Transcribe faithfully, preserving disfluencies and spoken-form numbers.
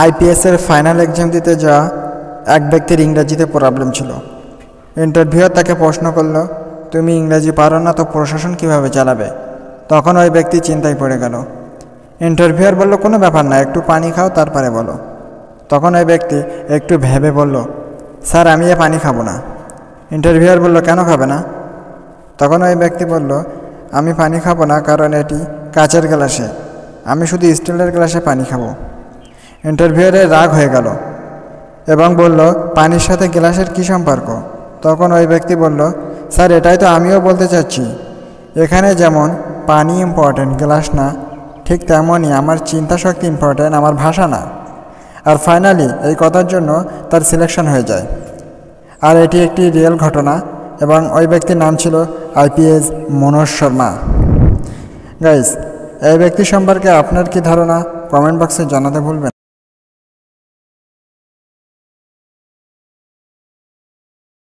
आईपीएसर final exam दीते जा एक व्यक्तिर इंगरेजीते प्रॉब्लेम छिलो। इंटरव्यूअर ताके प्रश्न करलो, तुमी इंगरेजी पारो ना तो प्रशासन किभाबे चालाबे। तखन ओई व्यक्ति चिंताय पड़े गेल। इंटरव्यूअर बोललो, कोनो ब्यापार ना, एकटू पानी खाओ तारपरे बोलो। तखन ओई व्यक्ति एकटू भेबे बोललो, सर आमी ए पानी खाबो ना। इंटरव्यूअर बोललो, केन खाबे ना? तखन ओई व्यक्ति बोललो, आमी पानी खाबो ना कारण एटी काचेर ग्लासे, आमी शुधु स्टीलेर ग्लासे पानी खाबो। इंटरव्यूअरे राग हो गेल एबं बोललो, पानिर साथे ग्लासेर कि सम्पर्क? तखन ओई व्यक्ति बोललो, सर एटाई तो आमिओ बोलते चाच्छि, एखाने जेमन पानी इम्पर्टेंट ग्लास ना, ठीक तेमनई आमार चिंता शक्ति इम्पर्टेंट आमार भाषा ना। और फाइनली एई कथार जन्य तार सिलेक्शन हो जाए। और एटी एकटी रियल घटना एबं ओई व्यक्तिर नाम छिलो आईपीएस मनोज शर्मा। गाइज, एई व्यक्ति सम्पर्के आपनार कि धारणा कमेंट बक्से जानाते भुलबेन।